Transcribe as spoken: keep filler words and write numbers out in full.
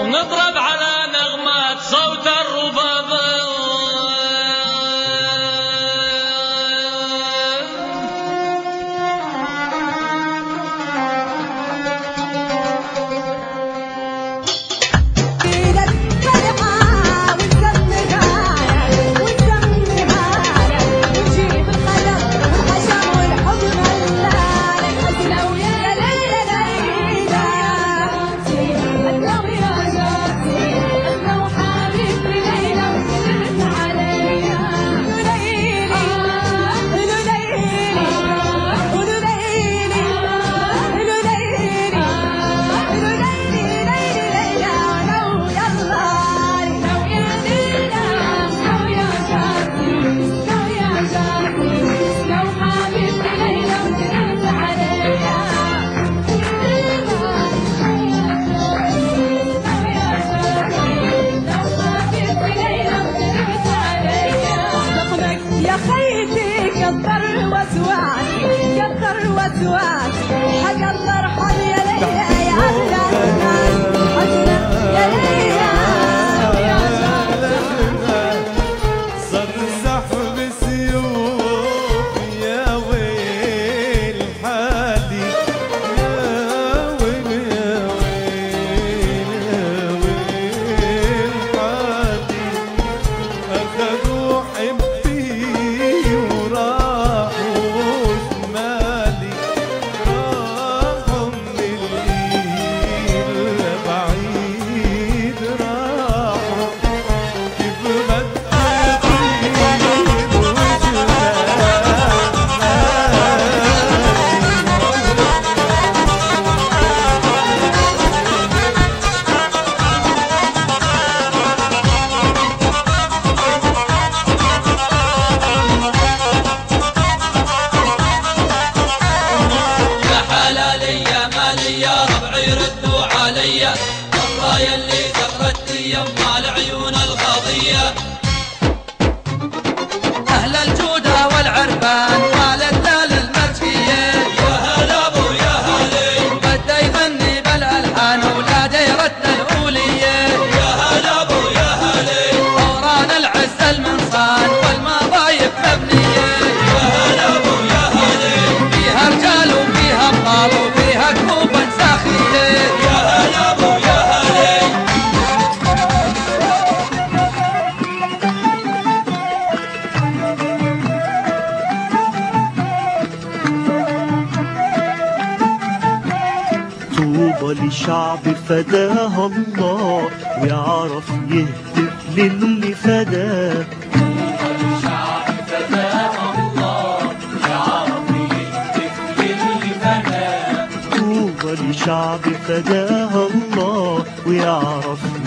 ونضرب على نغمات صوت الرباب شعب فداه الله ويعرف يهتف للي فداه شعب فداه الله ويعرف يهتف للي فداه طوبى لشعب فداه الله ويعرف